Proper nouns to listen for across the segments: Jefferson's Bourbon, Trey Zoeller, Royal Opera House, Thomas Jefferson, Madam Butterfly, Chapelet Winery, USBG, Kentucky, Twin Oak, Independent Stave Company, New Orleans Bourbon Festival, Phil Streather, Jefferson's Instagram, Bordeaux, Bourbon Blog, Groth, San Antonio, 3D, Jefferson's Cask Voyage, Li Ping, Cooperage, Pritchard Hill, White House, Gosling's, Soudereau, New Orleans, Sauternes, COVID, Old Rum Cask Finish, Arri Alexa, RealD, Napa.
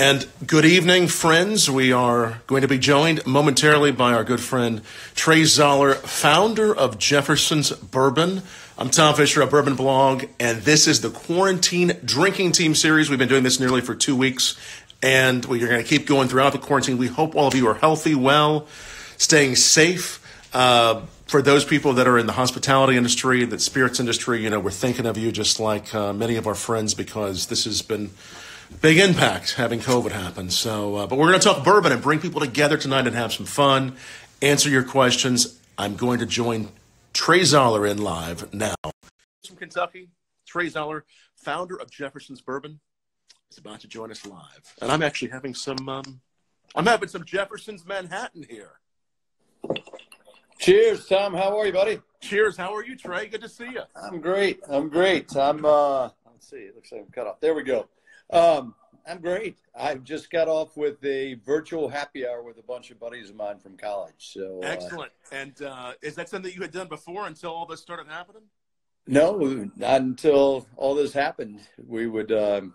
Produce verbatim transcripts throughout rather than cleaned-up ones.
And good evening, friends. We are going to be joined momentarily by our good friend Trey Zoeller, founder of Jefferson's Bourbon. I'm Tom Fischer of Bourbon Blog, and this is the Quarantine Drinking Team Series. We've been doing this nearly for two weeks, and we're going to keep going throughout the quarantine. We hope all of you are healthy, well, staying safe. Uh, for those people that are in the hospitality industry, the spirits industry, you know, we're thinking of you just like uh, many of our friends, because this has been big impact having COVID happen. So, uh, but we're going to talk bourbon and bring people together tonight and have some fun, answer your questions. I'm going to join Trey Zoeller in live now. From Kentucky, Trey Zoeller, founder of Jefferson's Bourbon, is about to join us live. And I'm actually having some, um, I'm having some Jefferson's Manhattan here. Cheers, Tom. How are you, buddy? Cheers. How are you, Trey? Good to see you. I'm great. I'm great. I'm, uh, let's see. It looks like I'm cut off. There we go. Um, I'm great. I've just got off with a virtual happy hour with a bunch of buddies of mine from college. So excellent. Uh, and uh, is that something you had done before until all this started happening? No, not until all this happened. We would um,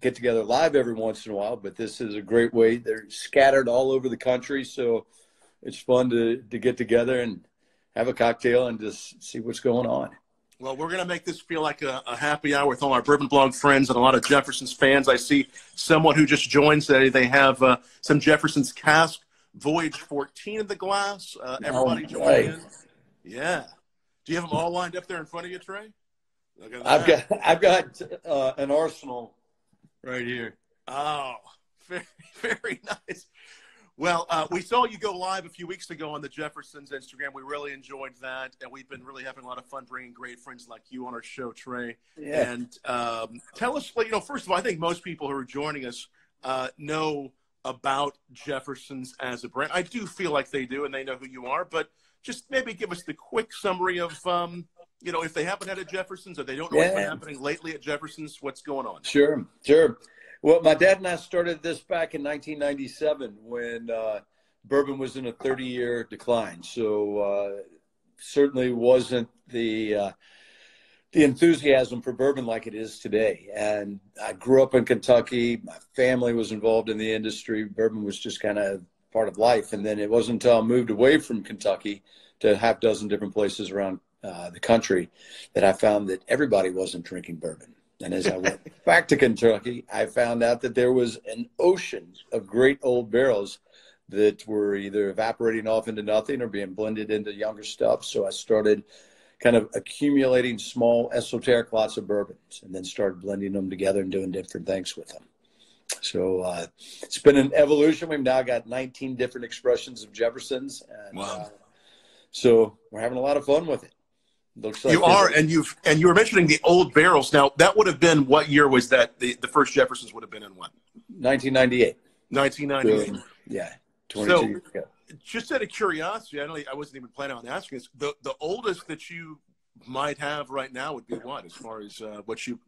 get together live every once in a while, but this is a great way. They're scattered all over the country, so it's fun to, to get together and have a cocktail and just see what's going on. Well, we're going to make this feel like a, a happy hour with all our Bourbon Blog friends and a lot of Jefferson's fans. I see someone who just joined today. They have uh, some Jefferson's Cask Voyage fourteen in the glass. Uh, everybody oh, join right. in. Yeah. Do you have them all lined up there in front of you, Trey? Look at that. I've got, I've got uh, an arsenal right here. Oh, very, very nice. Well, uh, we saw you go live a few weeks ago on the Jefferson's Instagram. We really enjoyed that, and we've been really having a lot of fun bringing great friends like you on our show, Trey. Yeah. And um, tell us, you know, first of all, I think most people who are joining us uh, know about Jefferson's as a brand. I do feel like they do, and they know who you are, but just maybe give us the quick summary of, um, you know, if they haven't had a Jefferson's or they don't know yeah. what's happening lately at Jefferson's, what's going on? Sure, sure. Well, my dad and I started this back in nineteen ninety-seven when uh, bourbon was in a thirty-year decline. So uh, certainly wasn't the uh, the enthusiasm for bourbon like it is today. And I grew up in Kentucky. My family was involved in the industry. Bourbon was just kind of part of life. And then it wasn't until I moved away from Kentucky to a half dozen different places around uh, the country that I found that everybody wasn't drinking bourbon. And as I went back to Kentucky, I found out that there was an ocean of great old barrels that were either evaporating off into nothing or being blended into younger stuff. So I started kind of accumulating small esoteric lots of bourbons and then started blending them together and doing different things with them. So uh, it's been an evolution. We've now got nineteen different expressions of Jefferson's. And, wow. Uh, so we're having a lot of fun with it. Looks like you are, and you've and you were mentioning the old barrels. Now, that would have been, what year was that? The, the first Jefferson's would have been in what? nineteen ninety-eight. nineteen ninety-eight. So, yeah, twenty-two years ago. Just out of curiosity, I know I wasn't even planning on asking this. The the oldest that you might have right now would be what, as far as uh, what you?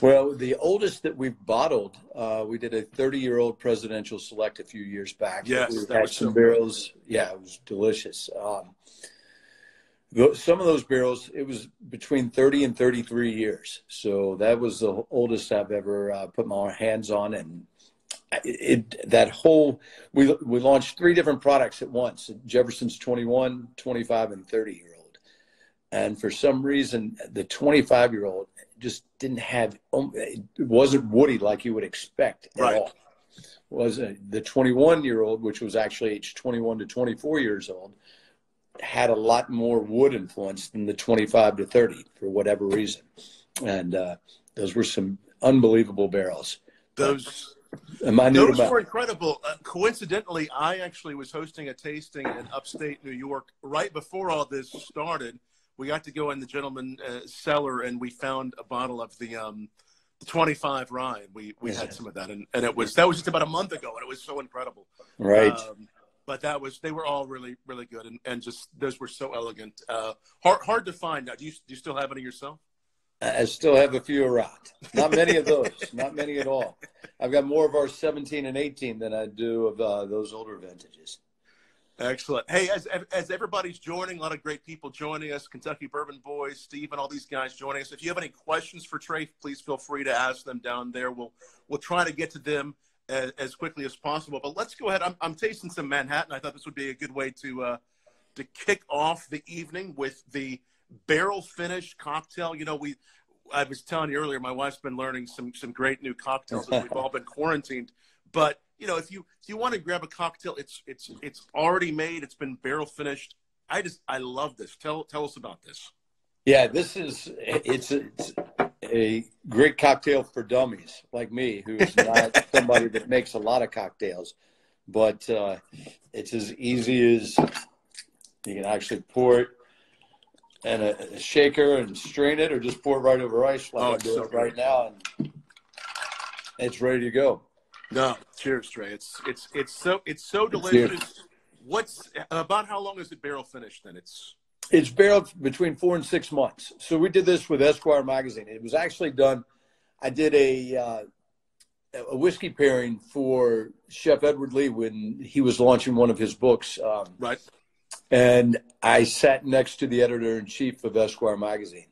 Well, the oldest that we've bottled, uh, we did a thirty-year-old Presidential Select a few years back. Yes, we that was some barrels. Good. Yeah, it was delicious. Um, Some of those barrels, it was between thirty and thirty-three years. So that was the oldest I've ever uh, put my hands on. And it, it, that whole, we, we launched three different products at once, Jefferson's twenty-one, twenty-five, and thirty-year-old. And for some reason, the twenty-five-year-old just didn't have, it wasn't woody like you would expect at right. all. Was uh, the twenty-one-year-old, which was actually aged twenty-one to twenty-four years old, had a lot more wood influence than the twenty-five to thirty for whatever reason. And uh, those were some unbelievable barrels. Those, Am I those were incredible. Uh, coincidentally, I actually was hosting a tasting in upstate New York right before all this started. We got to go in the gentleman's uh, cellar and we found a bottle of the um, twenty-five rye. We, we yeah. had some of that. And, and it was, that was just about a month ago and it was so incredible. Right. Um, But that was, they were all really, really good. And, and just, those were so elegant. Uh, hard, hard to find now. Do you, do you still have any yourself? I still have a few around. Not many of those, not many at all. I've got more of our seventeen and eighteen than I do of uh, those older vintages. Excellent. Hey, as, as everybody's joining, a lot of great people joining us, Kentucky Bourbon Boys, Steve, and all these guys joining us. If you have any questions for Trey, please feel free to ask them down there. We'll, we'll try to get to them as, as quickly as possible. But let's go ahead. I'm, I'm tasting some Manhattan. I thought this would be a good way to uh, to kick off the evening with the barrel finish cocktail. You know, we I was telling you earlier, my wife's been learning some some great new cocktails as we've all been quarantined. But you know, if you if you want to grab a cocktail, it's it's it's already made. It's been barrel finished. I just I love this. Tell tell us about this. Yeah, this is it's. it's a great cocktail for dummies like me, who's not somebody that makes a lot of cocktails, but uh, it's as easy as you can actually pour it in a, a shaker and strain it, or just pour it right over ice like oh, I do so it right good. now, and it's ready to go. No, cheers, Trey. It's it's it's so it's so delicious. Cheers. What's about how long is it barrel finished? Then it's. It's barreled between four and six months. So we did this with Esquire Magazine. It was actually done. I did a uh, a whiskey pairing for Chef Edward Lee when he was launching one of his books. Um, right. And I sat next to the editor-in-chief of Esquire Magazine.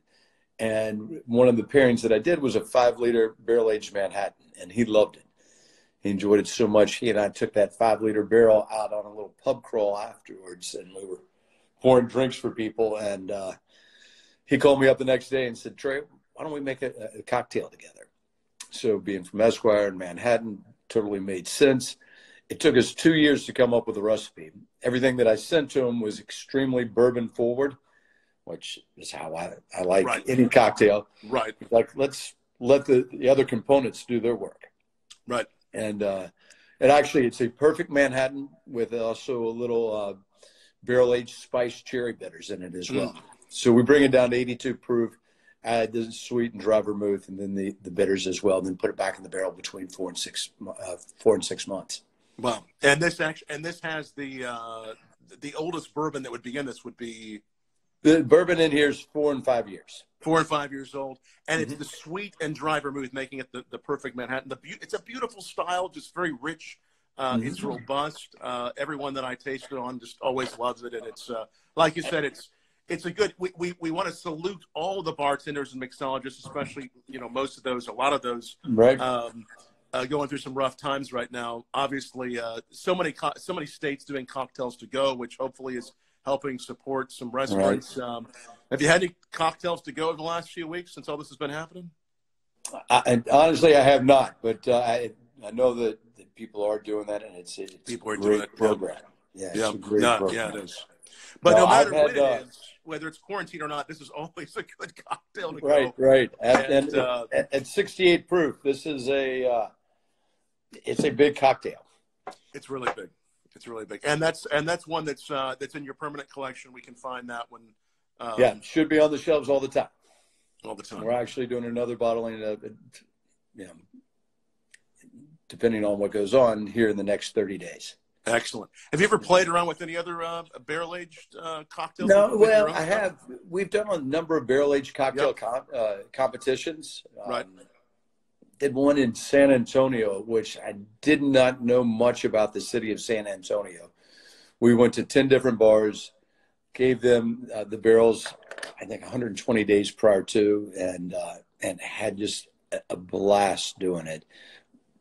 And one of the pairings that I did was a five-liter barrel-aged Manhattan, and he loved it. He enjoyed it so much. He and I took that five-liter barrel out on a little pub crawl afterwards, and we were pouring drinks for people, and uh, he called me up the next day and said, Trey, why don't we make a, a cocktail together? So being from Esquire in Manhattan totally made sense. It took us two years to come up with a recipe. Everything that I sent to him was extremely bourbon forward, which is how I, I like right. any cocktail. Right. Like, let's let the, the other components do their work. Right. And uh, it actually, it's a perfect Manhattan with also a little uh, barrel-aged spiced cherry bitters in it as well. Mm. So we bring it down to eighty-two proof, add the sweet and dry vermouth, and then the, the bitters as well, and then put it back in the barrel between four and six, uh, four and six months. Wow. And this actually, and this has the, uh, the oldest bourbon that would be in this would be? The bourbon in here is four and five years. Four and five years old. And mm-hmm. it's the sweet and dry vermouth, making it the, the perfect Manhattan. The be- it's a beautiful style, just very rich. Uh, mm-hmm. It's robust. Uh, everyone that I taste it on just always loves it, and it's uh, like you said, it's it's a good. We we, we want to salute all the bartenders and mixologists, especially you know most of those, a lot of those, right. um, uh, going through some rough times right now. Obviously, uh, so many co- so many states doing cocktails to go, which hopefully is helping support some restaurants. Right. Um, have you had any cocktails to go over the last few weeks since all this has been happening? I, and honestly, I have not, but uh, I I know that. People are doing that, and it's, it's people are doing it. Program. Yeah, yeah, it's a great no, program. Yeah, it is. But no, no matter had, what it uh, is, whether it's quarantine or not, this is always a good cocktail to right, go. Right, right. At, and, and, uh, at, at sixty-eight proof, this is a uh, it's a big cocktail. It's really big. It's really big, and that's and that's one that's uh, that's in your permanent collection. We can find that one. Um, yeah, should be on the shelves all the time. All the time. We're actually doing another bottling of, you know. Depending on what goes on here in the next thirty days. Excellent. Have you ever played around with any other uh, barrel-aged uh, cocktails? No, well, I have. We've done a number of barrel-aged cocktail yep. com- uh, competitions. Um, right. Did one in San Antonio, which I did not know much about the city of San Antonio. We went to ten different bars, gave them uh, the barrels, I think one hundred twenty days prior to, and uh, and had just a blast doing it.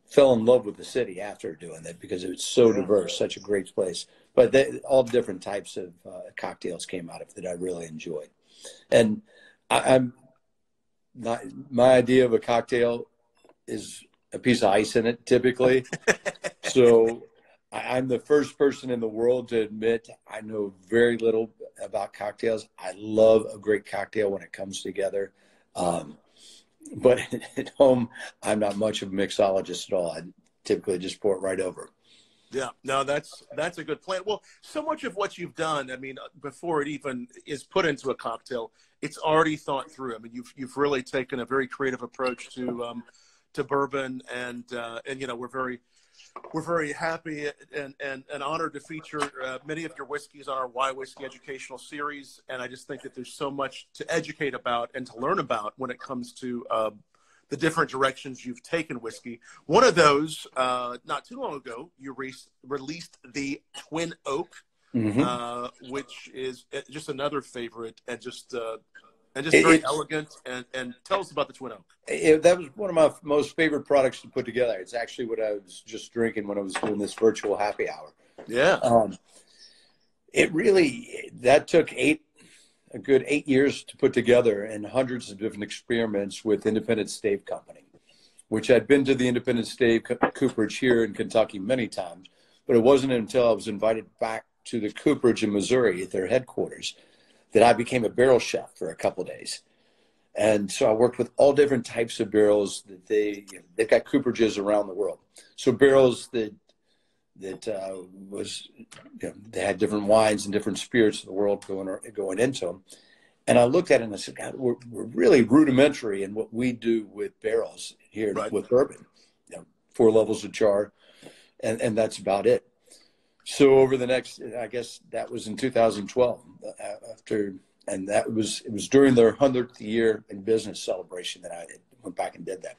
Fell in love with the city after doing that because it was so diverse, such a great place. But they, all different types of uh, cocktails came out of it that I really enjoyed. And I, I'm not, my idea of a cocktail is a piece of ice in it typically. So I, I'm the first person in the world to admit I know very little about cocktails. I love a great cocktail when it comes together. Um, But at home, I'm not much of a mixologist at all. I typically just pour it right over. Yeah, no, that's that's a good plan. Well, so much of what you've done, I mean, before it even is put into a cocktail, it's already thought through. I mean, you've you've really taken a very creative approach to um, to bourbon, and uh, and you know we're very we're very happy and and, and honored to feature uh, many of your whiskeys on our Why Whiskey educational series. And I just think that there's so much to educate about and to learn about when it comes to uh, the different directions you've taken whiskey. One of those, uh, not too long ago, you re- released the Twin Oak, mm-hmm. uh, which is just another favorite and just uh, And just very it, elegant. And, and tell us about the Twin Oak. It, that was one of my most favorite products to put together. It's actually what I was just drinking when I was doing this virtual happy hour. Yeah. Um, it really, that took eight, a good eight years to put together, and hundreds of different experiments with Independent Stave Company, which I'd been to the Independent Stave Cooperage here in Kentucky many times, but it wasn't until I was invited back to the Cooperage in Missouri at their headquarters that I became a barrel chef for a couple of days. And so I worked with all different types of barrels that they, you know, they've got cooperages around the world. So barrels that, that uh, was, you know, they had different wines and different spirits of the world going, or, going into them. And I looked at it and I said, God, we're, we're really rudimentary in what we do with barrels here right. with bourbon, you know, four levels of char, and, and that's about it. So over the next, I guess that was in two thousand twelve after, and that was, it was during their hundredth year in business celebration that I went back and did that.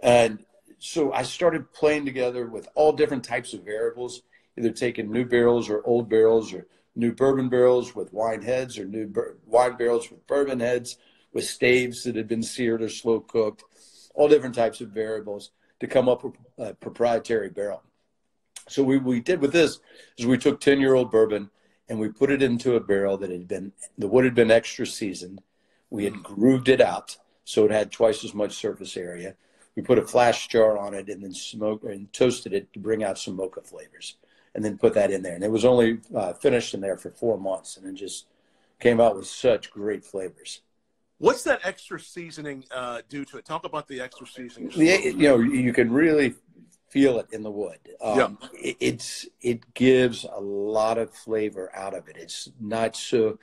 And so I started playing together with all different types of variables, either taking new barrels or old barrels or new bourbon barrels with wine heads or new wine barrels with bourbon heads, with staves that had been seared or slow cooked, all different types of variables to come up with a proprietary barrel. So what we did with this is we took ten-year-old bourbon and we put it into a barrel that had been, the wood had been extra seasoned. We had grooved it out so it had twice as much surface area. We put a flash jar on it and then smoked and toasted it to bring out some mocha flavors, and then put that in there. And it was only uh, finished in there for four months, and it just came out with such great flavors. What's that extra seasoning uh, do to it? Talk about the extra seasoning. The, you know, you can really feel it in the wood. Um, yeah. it, it's, it gives a lot of flavor out of it. It's not so,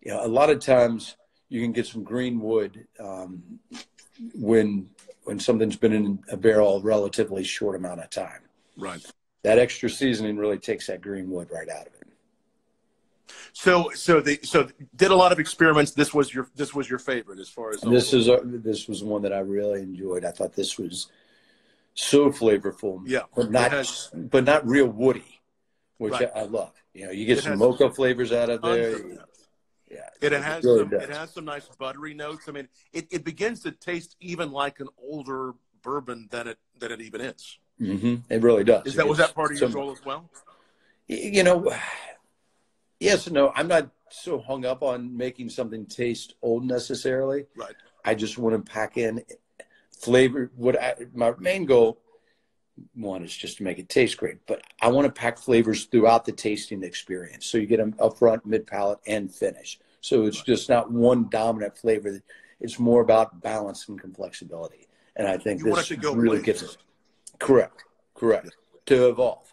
you know, a lot of times you can get some green wood um, when, when something's been in a barrel a relatively short amount of time. Right. That extra seasoning really takes that green wood right out of it. So, so they, so did a lot of experiments. This was your, this was your favorite as far as this is, a, this was one that I really enjoyed. I thought this was so flavorful, yeah, but not has, but not real woody, which right. I, I love. You know, you get it some mocha flavors out of there. Of yeah, it, it has really some, it has some nice buttery notes. I mean, it, it begins to taste even like an older bourbon than it than it even is. Mm-hmm. It really does. Is that it's, was that part of your some, role as well? You know, yes and no. I'm not so hung up on making something taste old necessarily. Right. I just want to pack in flavor. What I, my main goal, one, is just to make it taste great, but I want to pack flavors throughout the tasting experience. So you get them up front, mid palate, and finish. So it's just not one dominant flavor. It's more about balance and complexity. And I think you this go really places. Gets it. Correct. Correct. To evolve.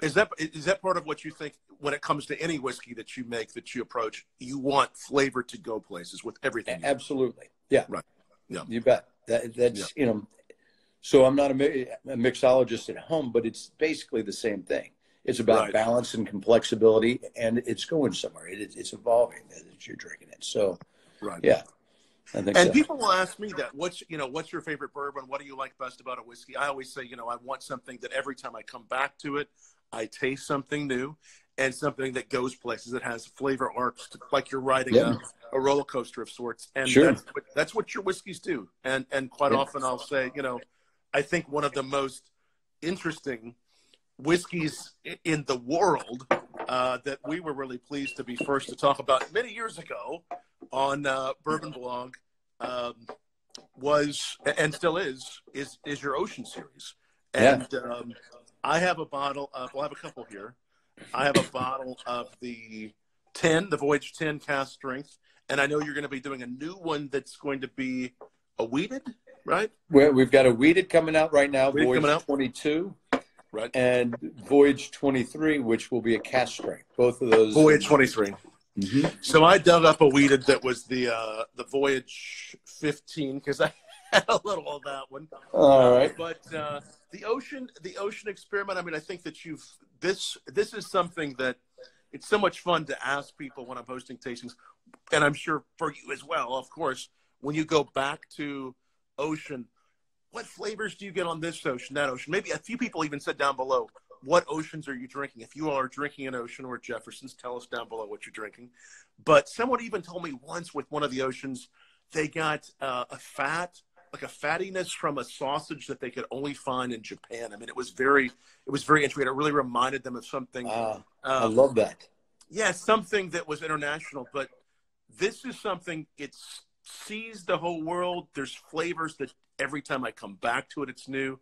Is that, is that part of what you think when it comes to any whiskey that you make, that you approach, you want flavor to go places with everything? Absolutely. Yeah. Right. Yeah. You bet. That, that's, yeah. you know, so I'm not a, a mixologist at home, but it's basically the same thing. It's about right. balance and complexity, and it's going somewhere. It, it's evolving as you're drinking it. So, right. yeah. I think and so. People will ask me that, what's, you know, what's your favorite bourbon? What do you like best about a whiskey? I always say, you know, I want something that every time I come back to it, I taste something new and something that goes places, that has flavor arcs, to, like you're riding yeah. a, a roller coaster of sorts. And sure. that's, what, that's what your whiskeys do. And, and quite yeah. often I'll say, you know, I think one of the most interesting whiskeys in the world uh, that we were really pleased to be first to talk about many years ago on uh, Bourbon Blog um, was, and still is, is, is your Ocean Series. And yeah. um, I have a bottle of, well, I have a couple here. I have a bottle of the ten, the Voyage ten cast strength, and I know you're going to be doing a new one that's going to be a weeded, right? Well, we've got a weeded coming out right now, weeded Voyage out. twenty-two, right, and Voyage twenty-three, which will be a cast strength. Both of those. Voyage twenty-three. Mm-hmm. So I dug up a weeded that was the uh, the Voyage fifteen because I had a little of that one. All right, uh, but uh, the ocean, the ocean experiment. I mean, I think that you've this this is something that it's so much fun to ask people when I'm hosting tastings, and I'm sure for you as well, of course. When you go back to Ocean, what flavors do you get on this Ocean, that Ocean? Maybe a few people even said down below, what oceans are you drinking? If you are drinking an Ocean or Jefferson's, tell us down below what you're drinking. But someone even told me once with one of the Oceans, they got uh, a fat, like a fattiness from a sausage that they could only find in Japan. I mean, it was very, it was very interesting. It really reminded them of something. Uh, um, I love that. Yeah, something that was international. But this is something, it sees the whole world. There's flavors that every time I come back to it, it's new.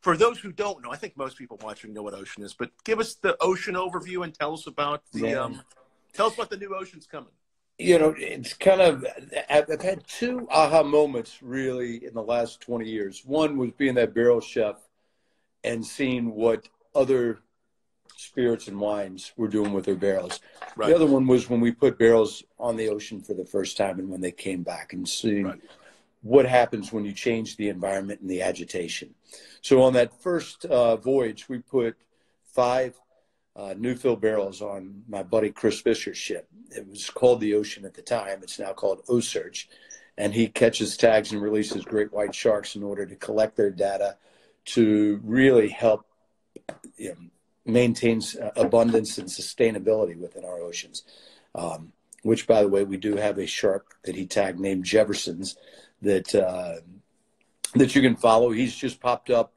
For those who don't know, I think most people watching know what Ocean is, but give us the Ocean overview and tell us about the yeah. um, tell us about the new Ocean's coming. You know, it's kind of, I've had two aha moments really in the last twenty years. One was being that barrel chef and seeing what other spirits and wines were doing with their barrels. Right. The other one was when we put barrels on the ocean for the first time and when they came back and seeing right. what happens when you change the environment and the agitation. So on that first uh, voyage, we put five uh, Newfield barrels on my buddy Chris Fisher's ship. It was called the Ocean at the time. It's now called OCEARCH. And he catches tags and releases great white sharks in order to collect their data to really help you know, maintain uh, abundance and sustainability within our oceans. Um, which, by the way, we do have a shark that he tagged named Jefferson's that uh, that you can follow. He's just popped up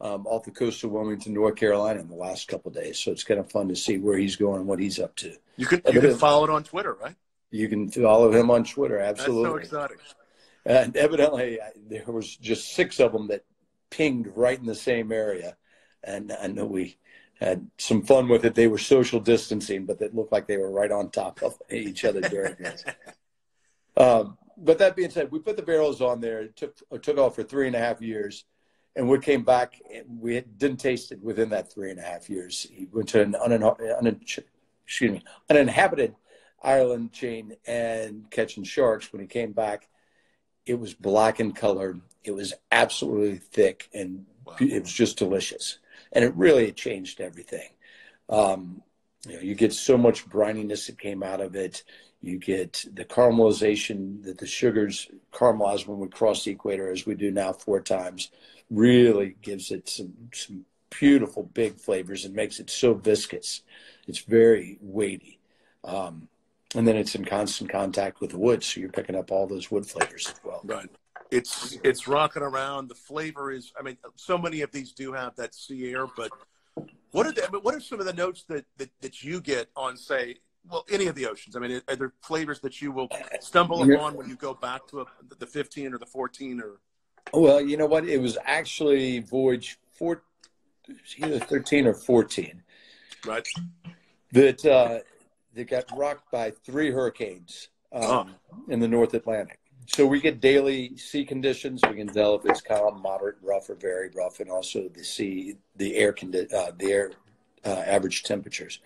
um, off the coast of Wilmington, North Carolina in the last couple of days. So it's kind of fun to see where he's going and what he's up to. You can, you can follow it on Twitter, right? You can follow him on Twitter, absolutely. That's so exotic. And evidently, I, there was just six of them that pinged right in the same area. And I know we had some fun with it. They were social distancing, but it looked like they were right on top of each other during this. Um, But that being said, we put the barrels on there. It took, it took off for three and a half years. And we came back, and we didn't taste it within that three and a half years. He went to an unin- un- excuse me, uninhabited island chain and catching sharks. When he came back, it was black in color. It was absolutely thick, and wow. It was just delicious. And it really changed everything. Um, you know, you get so much brininess that came out of it. You get the caramelization that the sugars caramelize when we cross the equator, as we do now four times, really gives it some, some beautiful big flavors and makes it so viscous. It's very weighty. Um, and then it's in constant contact with the wood, so you're picking up all those wood flavors as well. Right. It's, it's rocking around. The flavor is, I mean, so many of these do have that sea air, but what are, the, what are some of the notes that, that, that you get on, say, well, any of the oceans? I mean, are there flavors that you will stumble upon when you go back to a, the fifteen or the fourteen? Or? Well, you know what? It was actually voyage four, either thirteen or fourteen. Right. That uh, they got rocked by three hurricanes um, oh. in the North Atlantic. So we get daily sea conditions. We can tell if it's calm, moderate, rough, or very rough, and also the sea, the air, condi- uh, the air uh, average temperatures.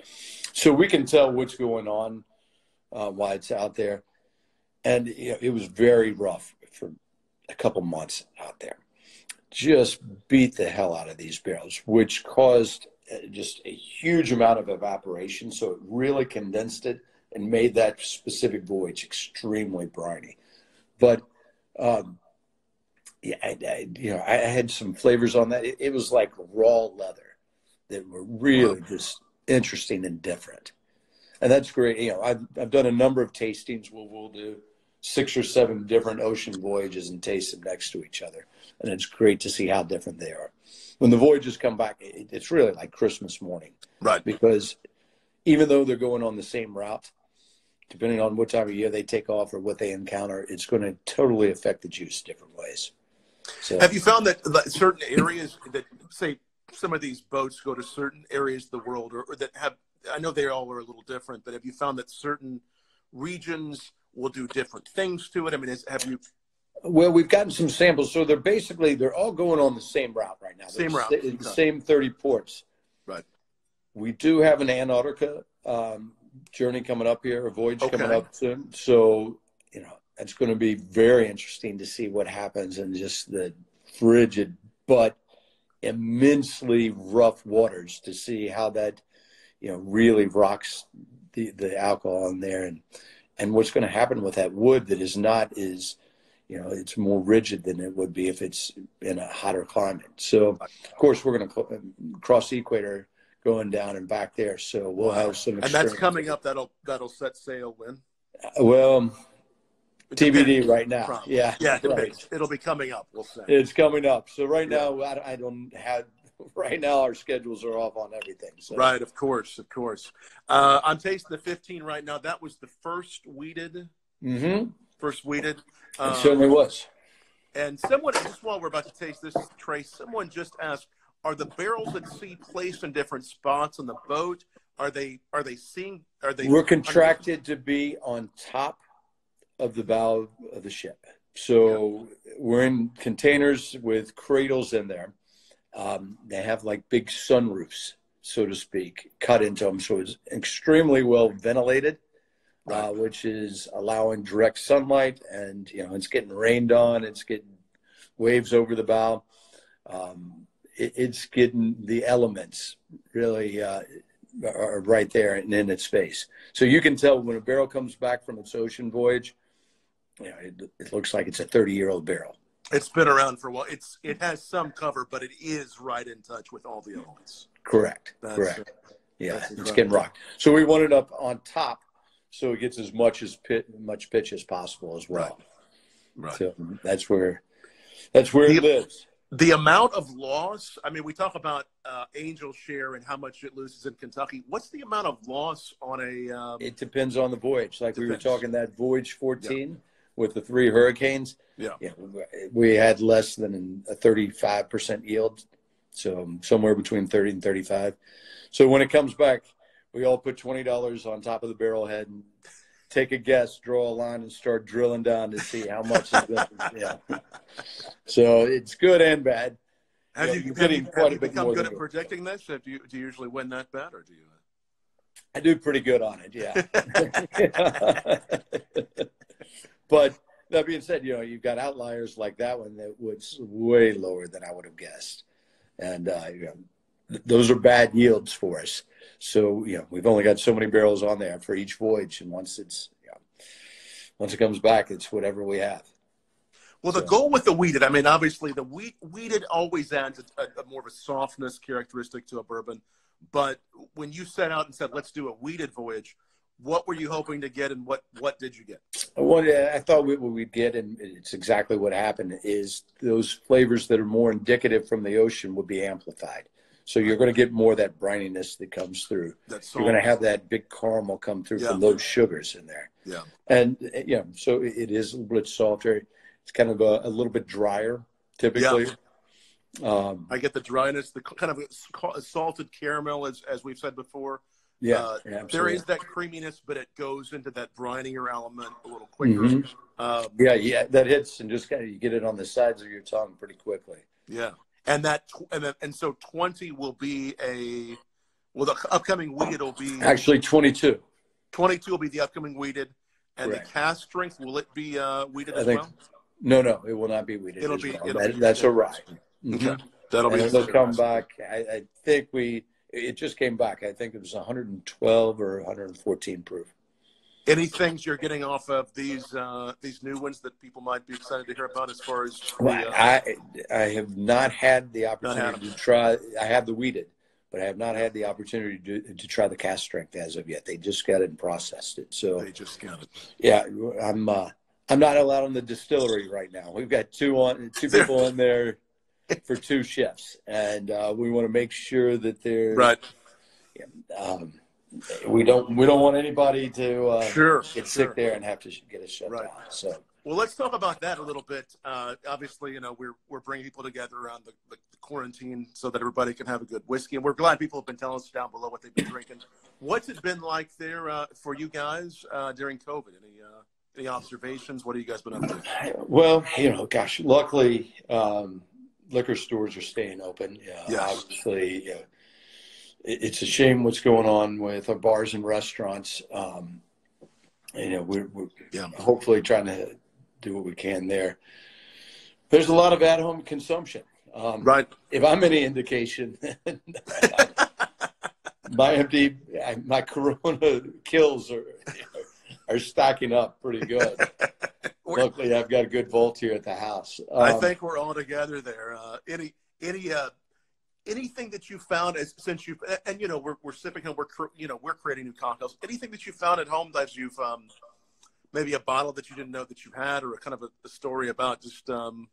So we can tell what's going on, uh, why it's out there. And you know, it was very rough for a couple months out there. Just beat the hell out of these barrels, which caused just a huge amount of evaporation. So it really condensed it and made that specific voyage extremely briny. But um, yeah, I, I, you know, I had some flavors on that. It, it was like raw leather that were really just interesting and different, and that's great. You know, I've I've done a number of tastings where we'll do six or seven different ocean voyages and taste them next to each other, and it's great to see how different they are. When the voyages come back, it, it's really like Christmas morning, right? Because even though they're going on the same route, depending on what time of year they take off or what they encounter, it's going to totally affect the juice different ways. So, have you found that certain areas that say some of these boats go to certain areas of the world or, or that have, I know they all are a little different, but have you found that certain regions will do different things to it? I mean, is, have you? Well, we've gotten some samples. So they're basically, they're all going on the same route right now. Same they're route. St- the same thirty ports. Right. We do have an Antarctica um, journey coming up here, a voyage okay. coming up soon. So, you know, it's going to be very interesting to see what happens in just the frigid, but immensely rough waters to see how that, you know, really rocks the, the alcohol in there and, and what's going to happen with that wood that is not as you know, it's more rigid than it would be if it's in a hotter climate. So, of course, we're going to cross the equator going down and back there. So we'll have some experience. And that's coming up. That'll that'll set sail when? Uh, well, T B D right now. Probably. Yeah. Yeah. It right. be, it'll be coming up. We'll say. It's coming up. So right yeah. now, I, I don't have, right now our schedules are off on everything. So. Right. Of course. Of course. Uh, I'm tasting the fifteen right now. That was the first weeded. Mm-hmm. First weeded. Um, it certainly was. And someone, just while we're about to taste this, Trey, someone just asked, are the barrels at sea placed in different spots on the boat? Are they, are they seeing, are they? We're contracted to be on top of the bow of the ship. So yeah. we're in containers with cradles in there. Um, they have like big sunroofs, so to speak, cut into them. So it's extremely well ventilated. Right. Uh, which is allowing direct sunlight, and you know it's getting rained on, it's getting waves over the bow, um, it, it's getting the elements really uh, are right there and in its face. So you can tell when a barrel comes back from its ocean voyage, you know, it, it looks like it's a thirty-year-old barrel. It's been around for a while. It's it has some cover, but it is right in touch with all the elements. Correct. That's, Correct. Uh, yeah, it's getting rocked. So we want it up on top. So it gets as much as pit, much pitch as possible as well. Right. Right. So that's where that's where the, it lives. The amount of loss. I mean, we talk about uh, angel share and how much it loses in Kentucky. What's the amount of loss on a? Um, it depends on the voyage. Like depends. We were talking that voyage fourteen yeah. with the three hurricanes. Yeah. yeah we had less than a thirty-five percent yield, so somewhere between thirty and thirty-five. So when it comes back. We all put twenty dollars on top of the barrel head and take a guess, draw a line, and start drilling down to see how much is left. Yeah. So it's good and bad. Have you, know, you, you're have getting you, quite have a you bit become more good at predicting this? Do you, do you usually win that bet, or do you? I do pretty good on it, yeah. But that being said, you know, you've got outliers like that one that was way lower than I would have guessed. And, uh, you know, those are bad yields for us. So, you know, we've only got so many barrels on there for each voyage. And once it's, you know, once it comes back, it's whatever we have. Well, the so. goal with the weeded, I mean, obviously the wheat, weeded always adds a, a more of a softness characteristic to a bourbon. But when you set out and said, let's do a weeded voyage, what were you hoping to get and what, what did you get? What I thought we, what we'd get, and it's exactly what happened, is those flavors that are more indicative from the ocean would be amplified. So you're going to get more of that brininess that comes through. That's so you're going to have that big caramel come through yeah. from those sugars in there. Yeah. And, you know, so it is a little bit softer. It's kind of a, a little bit drier, typically. Yeah. Um, I get the dryness, the kind of salted caramel, as, as we've said before. Yeah, uh, yeah there is that creaminess, but it goes into that brinier element a little quicker. Mm-hmm. um, yeah, yeah, that hits and just kind of you get it on the sides of your tongue pretty quickly. Yeah. And that, and that, and so twenty will be a, well, the upcoming weeded will be actually twenty-two. twenty-two will be the upcoming weeded, and right. the cask strength will it be uh, weeded I as think, well? No, no, it will not be weeded. It'll as be. Well. It'll that, be that's a ride. Right. Okay, mm-hmm. that'll and be. It'll come back. I, I think we. It just came back. I think it was one hundred twelve or one hundred fourteen proof. Any things you're getting off of these uh, these new ones that people might be excited to hear about as far as the, well, I I have not had the opportunity to try. I have the weeded, but I have not had the opportunity to to try the cask strength as of yet. They just got it and processed it. So they just got it. Yeah, I'm uh, I'm not allowed on the distillery right now. We've got two on two people in there for two shifts, and uh, we want to make sure that they're right. Yeah, um, We don't. We don't want anybody to uh, sure, get sure. sick there and have to get a shut right. down. So, well, let's talk about that a little bit. Uh, obviously, you know, we're we're bringing people together around the, the, the quarantine so that everybody can have a good whiskey, and we're glad people have been telling us down below what they've been drinking. What's it been like there uh, for you guys uh, during COVID? Any uh, any observations? What have you guys been up to? Well, you know, gosh, luckily um, liquor stores are staying open. Uh, yeah, obviously. Uh, It's a shame what's going on with our bars and restaurants. Um, you know, we're, we're yeah. hopefully trying to do what we can there. There's a lot of at-home consumption. Um, right. If I'm any indication, my empty, my Corona kills are are stacking up pretty good. Luckily, I've got a good vault here at the house. Um, I think we're all together there. Uh, any, any, uh, anything that you found as, since you and, and you know we're we're sipping and we're you know we're creating new cocktails. Anything that you found at home that you've um, maybe a bottle that you didn't know that you had, or a kind of a, a story about just um,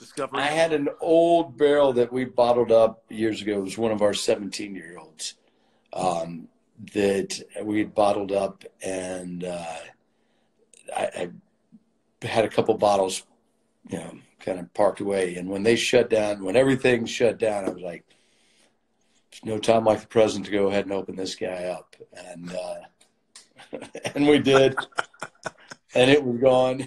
discovering. I had an old barrel that we bottled up years ago. It was one of our seventeen-year-olds um, that we had bottled up, and uh, I. I had a couple bottles, you know, kind of parked away. And when they shut down, when everything shut down, I was like, there's no time like the present to go ahead and open this guy up. And, uh, and we did, and it was gone.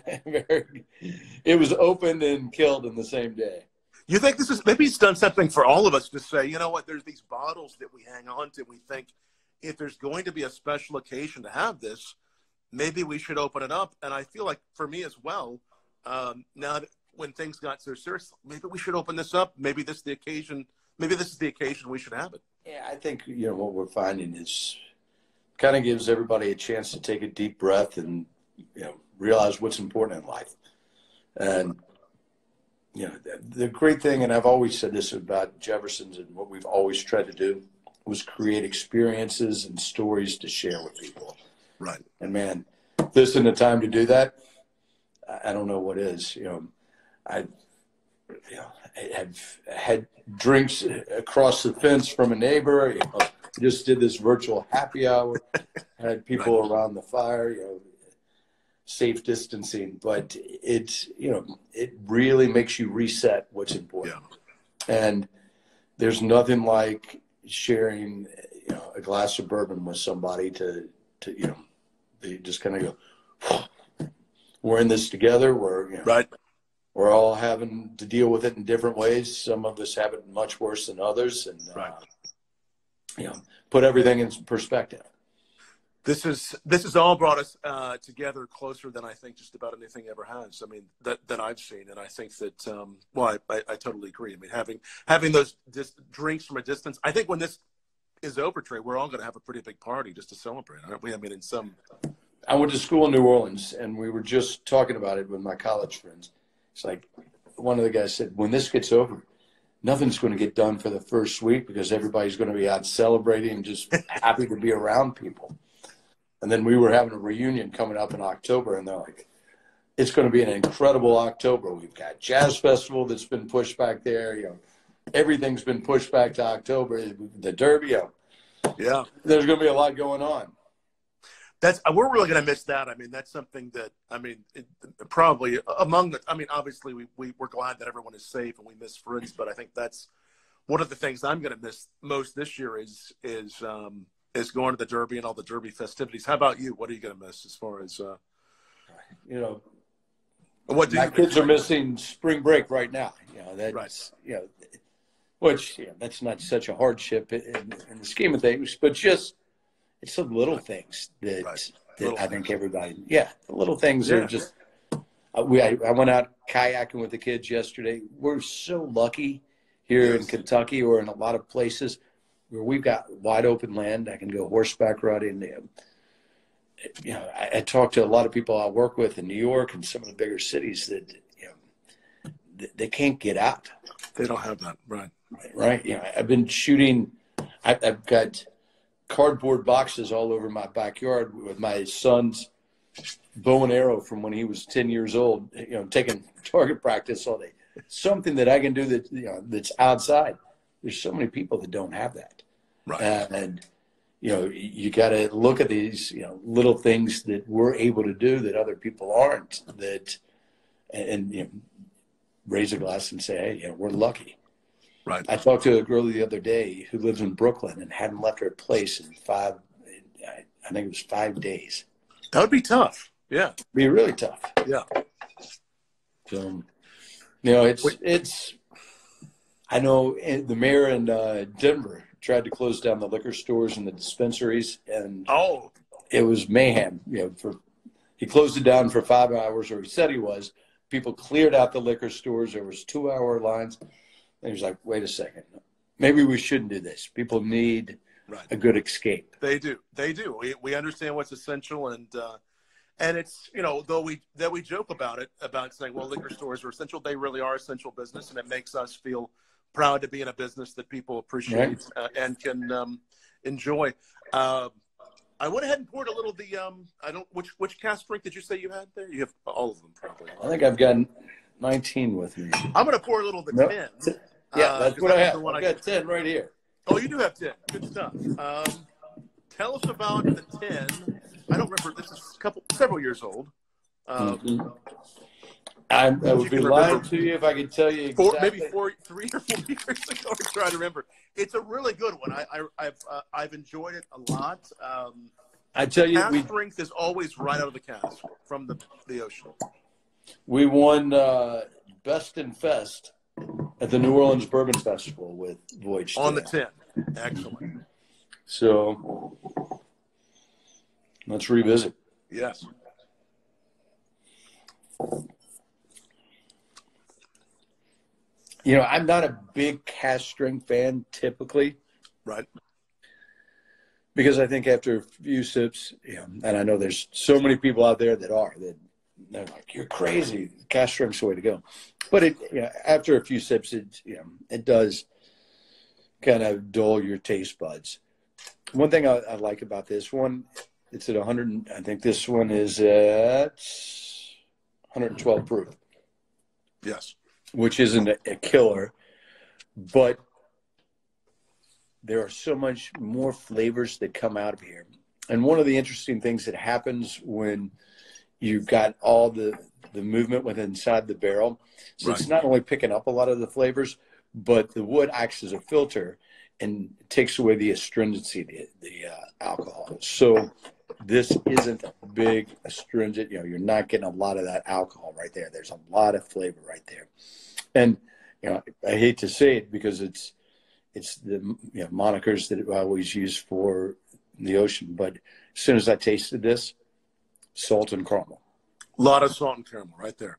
It was opened and killed in the same day. You think this is, maybe it's done something for all of us to say, you know what, there's these bottles that we hang on to. We think if there's going to be a special occasion to have this, maybe we should open it up. And I feel like for me as well, um, now that when things got so serious, maybe we should open this up. Maybe this is the occasion. Maybe this is the occasion we should have it. Yeah, I think, you know, what we're finding is kind of gives everybody a chance to take a deep breath and, you know, realize what's important in life. And, you know, the, the great thing, and I've always said this about Jefferson's and what we've always tried to do, was create experiences and stories to share with people. Right. And man, this isn't a time to do that. I don't know what is. You know, I, you know, I have had drinks across the fence from a neighbor. You know, just did this virtual happy hour. Had people right. around the fire. You know, safe distancing, but it's you know, it really makes you reset what's important. Yeah. And there's nothing like sharing, you know, a glass of bourbon with somebody to. To, you know, they just kind of go, we're in this together. We're, you know, right. we're all having to deal with it in different ways. Some of us have it much worse than others. And, right. uh, you know, put everything in perspective. This is, this has all brought us uh, together closer than I think just about anything ever has. I mean, that, that I've seen. And I think that, um, well, I, I, I totally agree. I mean, having, having those just drinks from a distance, I think when this, is over, Trey, we're all going to have a pretty big party just to celebrate, aren't we? I mean, in some... I went to school in New Orleans, and we were just talking about it with my college friends. It's like, one of the guys said, when this gets over, nothing's going to get done for the first week because everybody's going to be out celebrating and just happy to be around people. And then we were having a reunion coming up in October, and they're like, it's going to be an incredible October. We've got Jazz Festival that's been pushed back there, you know, everything's been pushed back to October. The Derby. Yeah. There's going to be a lot going on. That's, we're really going to miss that. I mean, that's something that, I mean, it, probably among the, I mean, obviously we, we, we're glad that everyone is safe and we miss friends, but I think that's one of the things I'm going to miss most this year is, is, um, is going to the Derby and all the Derby festivities. How about you? What are you going to miss as far as, uh, you know, what do my you kids are missing spring break right now? You know, that's, right. you know, Which, yeah, that's not such a hardship in, in the scheme of things, but just it's the little things that, right. that little I think things. everybody, yeah, the little things yeah. are just, uh, we, I, I went out kayaking with the kids yesterday. We're so lucky here yes. in Kentucky or in a lot of places where we've got wide open land. I can go horseback riding. You know, I, I talk to a lot of people I work with in New York and some of the bigger cities that, you know, they, they can't get out. They don't have that, right. Right. Yeah. I've been shooting. I, I've got cardboard boxes all over my backyard with my son's bow and arrow from when he was ten years old, you know, taking target practice all day. Something that I can do that, you know, that's outside. There's so many people that don't have that. Right. Uh, and, you know, you got to look at these, you know, little things that we're able to do that other people aren't that, and, and you know, raise a glass and say, hey, you know, we're lucky. Right. I talked to a girl the other day who lives in Brooklyn and hadn't left her place in five, I think it was five days. That would be tough. Yeah. Be really tough. Yeah. So, you know, it's, Wait. it's, I know the mayor in uh, Denver tried to close down the liquor stores and the dispensaries and oh, it was mayhem. You know, for, he closed it down for five hours or he said he was. People cleared out the liquor stores. There was two hour lines. And he was like, wait a second, maybe we shouldn't do this. People need right. a good escape. They do. They do. We, we understand what's essential. And, uh, And it's, you know, though we that we joke about it, about saying, well, liquor stores are essential. They really are essential business, and it makes us feel proud to be in a business that people appreciate yeah. uh, and can um, enjoy. Uh, I went ahead and poured a little of the, um, I don't, which which cask drink did you say you had there? You have all of them probably. I think I've got nineteen with me. I'm going to pour a little of the nope. ten. Yeah, that's uh, what I have. I've I got ten to. Right here. Oh, you do have ten. Good stuff. Um, tell us about the ten. I don't remember. This is a couple, several years old. Um, mm-hmm. I, I would be lying to you if I could tell you exactly. Four, maybe four, three or four years ago. I'm trying to remember. It's a really good one. I, I, I've uh, I've enjoyed it a lot. Um, I tell you, the strength is always right out of the cask from the the ocean. We won uh, Best in Fest at the New Orleans Bourbon Festival with Voyage on Stan. The ten. Excellent. So let's revisit. Yes. You know, I'm not a big cask strength fan typically. Right. Because I think after a few sips, you know, and I know there's so many people out there that are, that they're like, you're crazy. Cask strength's the way to go. But it, you know, after a few sips, it, you know, it does kind of dull your taste buds. One thing I, I like about this one, it's at one hundred, I think this one is at one hundred twelve proof. Yes. Which isn't a killer, but there are so much more flavors that come out of here. And one of the interesting things that happens when you've got all the, the movement within inside the barrel, so right. It's not only picking up a lot of the flavors, but the wood acts as a filter and takes away the astringency, the, the uh, alcohol. So this isn't a big astringent, you know, you're not getting a lot of that alcohol right there. There's a lot of flavor right there. And, you know, I hate to say it because it's, it's the you know, monikers that I always use for the ocean. But as soon as I tasted this, salt and caramel. A lot of salt and caramel right there.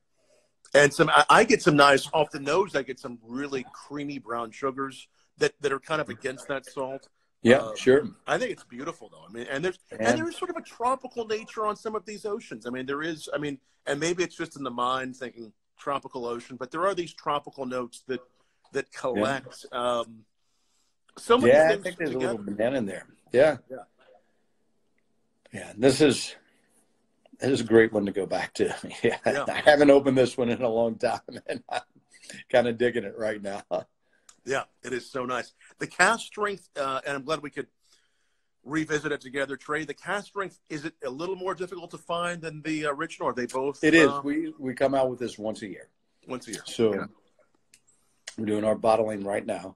And some, I, I get some nice off the nose. I get some really creamy brown sugars that, that are kind of against that salt. Yeah, um, sure. I think it's beautiful, though. I mean, and there's and, and there is sort of a tropical nature on some of these oceans. I mean, there is. I mean, and maybe it's just in the mind thinking tropical ocean, but there are these tropical notes that that collect. Yeah, um, some of yeah I think there's together. A little banana in there. Yeah, yeah, yeah. This is this is a great one to go back to. yeah. yeah, I haven't opened this one in a long time, and I'm kind of digging it right now. Yeah, it is so nice. The cask strength, uh, and I'm glad we could revisit it together, Trey. The cask strength, is it a little more difficult to find than the original? Are they both? It is. Uh, we we come out with this once a year. Once a year. So yeah. We're doing our bottling right now,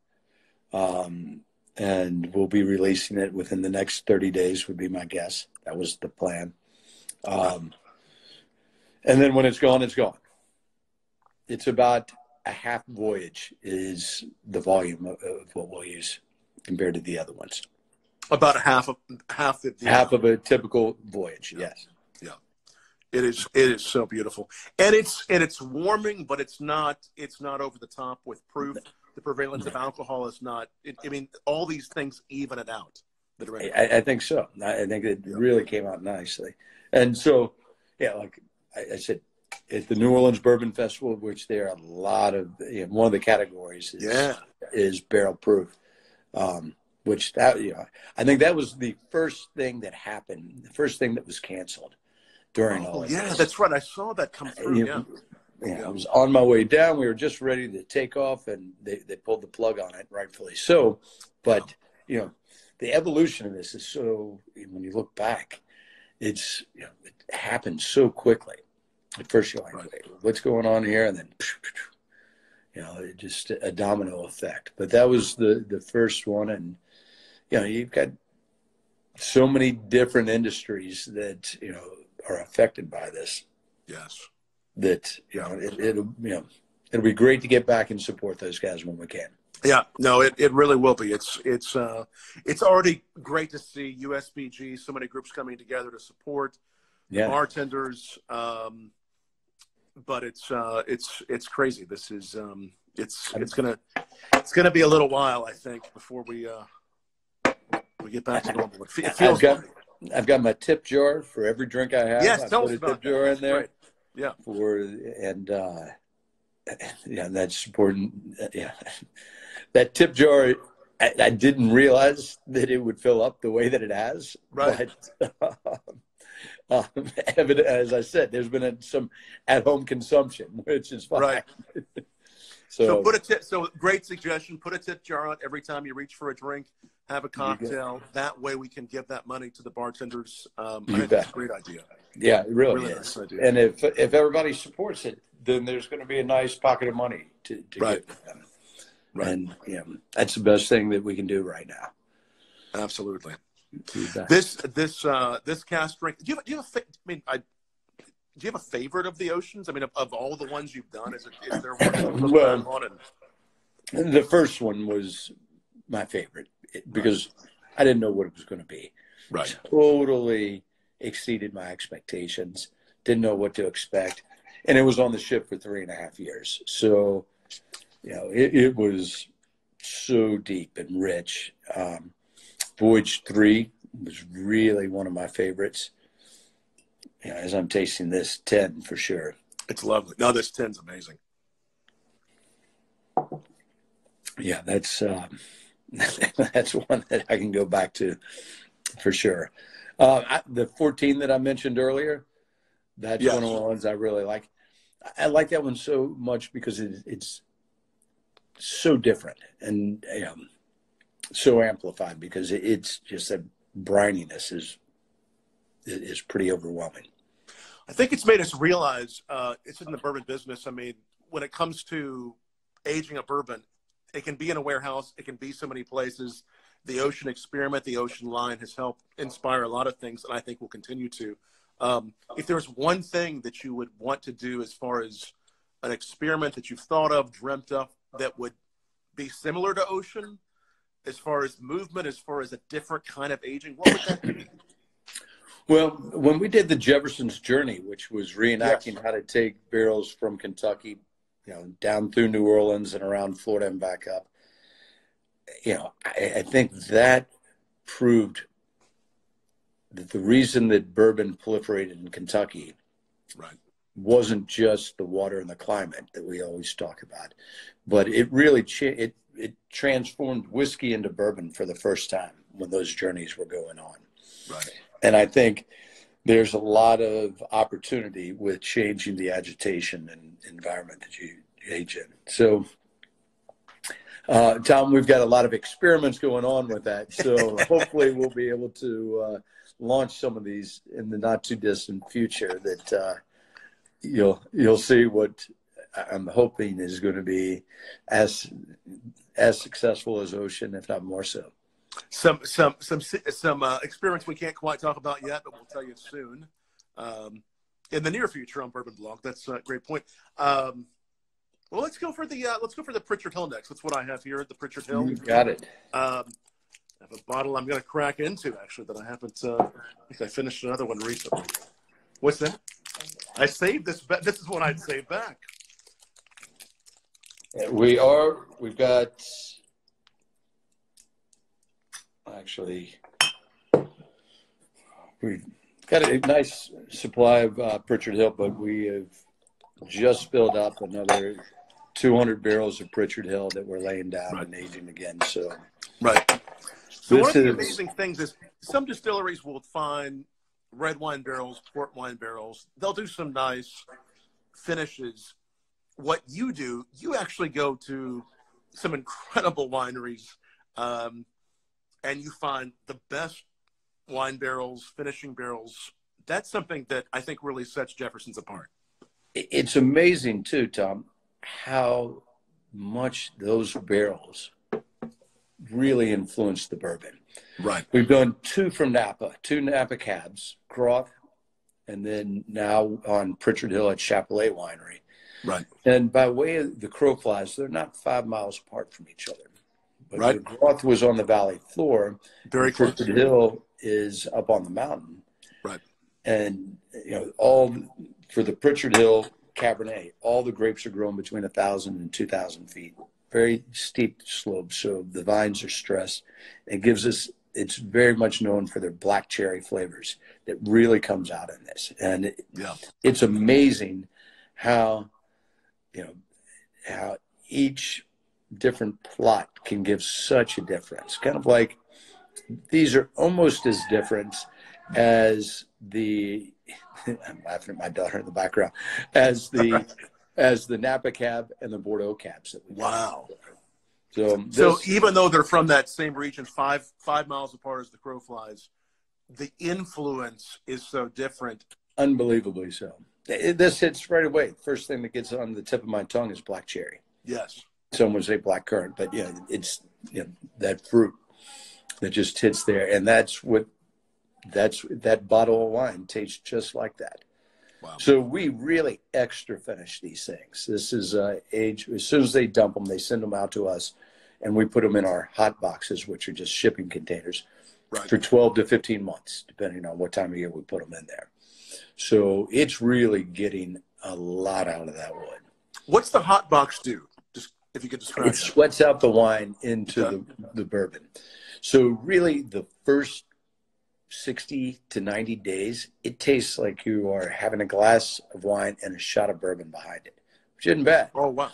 um, and we'll be releasing it within the next thirty days would be my guess. That was the plan. Um, and then when it's gone, it's gone. It's about a half voyage is the volume of, of what we'll use compared to the other ones. About a half of half of the half of a typical voyage. Yeah. Yes. Yeah. It is. It is so beautiful, and it's and it's warming, but it's not. It's not over the top with proof. The prevalence of alcohol is not. It, I mean, all these things even it out. That are I, I think so. I think it yeah. really came out nicely, and so yeah, like I, I said. At the New Orleans Bourbon Festival, which there are a lot of, you know, one of the categories is, yeah. is barrel proof, um, which that, you know, I think that was the first thing that happened, the first thing that was canceled during oh, all of yeah, this. Yeah, that's right. I saw that come through. Uh, yeah. You know, yeah. I was on my way down. We were just ready to take off, and they, they pulled the plug on it, rightfully so. But, you know, the evolution of this is so, when you look back, it's, you know, it happened so quickly. At first, you're like, right. what's going on here? And then, you know, it just a domino effect. But that was the, the first one. And, you know, you've got so many different industries that, you know, are affected by this. Yes. That, you know, it, it'll, you know, it'll be great to get back and support those guys when we can. Yeah, no, it, it really will be. It's it's uh, it's already great to see U S B G, so many groups coming together to support yeah. bartenders, um, but it's uh it's it's crazy. This is um it's it's gonna it's gonna be a little while, I think, before we uh we get back to normal. It feels I've got, like I've got my tip jar for every drink I have. Yes, I tell put us a about tip that. jar in there. Right. Yeah. For and uh, yeah, that's important. Yeah, that tip jar. I, I didn't realize that it would fill up the way that it has. Right. But, um, um, as I said, there's been a, some at-home consumption, which is fine. Right. So, so put a tip. So great suggestion. Put a tip jar on every time you reach for a drink. Have a cocktail. That way, we can give that money to the bartenders. Um, I think that's a great idea. Yeah, it really, really is. Nice idea. And if if everybody supports it, then there's going to be a nice pocket of money to, to right. give them. Right. And yeah, that's the best thing that we can do right now. Absolutely. This this uh, this cask drink. Do you have, do you have a fa I mean, I, do you have a favorite of the oceans? I mean, of, of all the ones you've done, is, it, is there one? Well, on and... the first one was my favorite. Because right. I didn't know what it was going to be. Right. Totally exceeded my expectations. Didn't know what to expect. And it was on the ship for three and a half years. So, you know, it, it was so deep and rich. Um, Voyage three was really one of my favorites. You know, as I'm tasting this, ten for sure. It's lovely. No, this ten's amazing. Yeah, that's... Um, that's one that I can go back to for sure. Uh, I, the fourteen that I mentioned earlier, that's yes. one of the ones I really like. I, I like that one so much because it, it's so different and um, so amplified because it, it's just that brininess is, is pretty overwhelming. I think it's made us realize uh, it's in the bourbon business. I mean, when it comes to aging a bourbon, it can be in a warehouse. It can be so many places. The ocean experiment, the ocean line has helped inspire a lot of things, and I think will continue to. Um, if there's one thing that you would want to do as far as an experiment that you've thought of, dreamt of, that would be similar to ocean, as far as movement, as far as a different kind of aging, what would that be? Well, when we did the Jefferson's Journey, which was reenacting yes. how to take barrels from Kentucky you know, down through New Orleans and around Florida and back up. You know, I, I think that proved that the reason that bourbon proliferated in Kentucky right. wasn't just the water and the climate that we always talk about, but it really cha it it transformed whiskey into bourbon for the first time when those journeys were going on. Right, and I think. There's a lot of opportunity with changing the agitation and environment that you age in. So, uh, Tom, we've got a lot of experiments going on with that. So hopefully we'll be able to uh, launch some of these in the not too distant future that uh, you'll, you'll see what I'm hoping is going to be as, as successful as Ocean, if not more so. Some some some some uh, experiments we can't quite talk about yet, but we'll tell you soon, um, in the near future on Bourbon Blog. That's a great point. Um, well, let's go for the uh, let's go for the Pritchard Hill next. That's what I have here at the Pritchard Hill. You got it. Um, I have a bottle I'm going to crack into actually that I haven't. Uh, I think I finished another one recently. What's that? I saved this. This is what I'd save back. We are. We've got. Actually, we've got a nice supply of uh, Pritchard Hill, but we have just filled up another two hundred barrels of Pritchard Hill that we're laying down right. and aging again. So, right. So one of the amazing things is some distilleries will find red wine barrels, port wine barrels. They'll do some nice finishes. What you do, you actually go to some incredible wineries. Um, and you find the best wine barrels, finishing barrels. That's something that I think really sets Jefferson's apart. It's amazing, too, Tom, how much those barrels really influence the bourbon. Right. We've done two from Napa, two Napa cabs, Groth, and then now on Pritchard Hill at Chapelet Winery. Right. And by way of the crow flies, they're not five miles apart from each other. But right. Groth was on the valley floor. Very close. Pritchard Hill is up on the mountain. Right. And, you know, all for the Pritchard Hill Cabernet, all the grapes are grown between one thousand and two thousand feet. Very steep slopes, so the vines are stressed. It gives us it's very much known for their black cherry flavors that really comes out in this. And it, yeah. it's amazing how, you know, how each different plot can give such a difference. Kind of like these are almost as different as the, I'm laughing at my daughter in the background, as the, as the Napa cab and the Bordeaux cabs. That we wow. Got. So, this, so even though they're from that same region, five five miles apart as the crow flies, the influence is so different. Unbelievably so. It, this hits right away. First thing that gets on the tip of my tongue is black cherry. Yes. Some would say black currant, but yeah, you know, it's you know, that fruit that just hits there, and that's what that's that bottle of wine tastes just like that. Wow. So we really extra finish these things. This is uh, age. As soon as they dump them, they send them out to us, and we put them in our hot boxes, which are just shipping containers, right. for twelve to fifteen months, depending on what time of year we put them in there. So it's really getting a lot out of that wood. What's the hot box do? Just if you could describe it. It sweats out the wine into yeah. the, the bourbon. So really, the first sixty to ninety days, it tastes like you are having a glass of wine and a shot of bourbon behind it, which isn't bad. Oh, wow.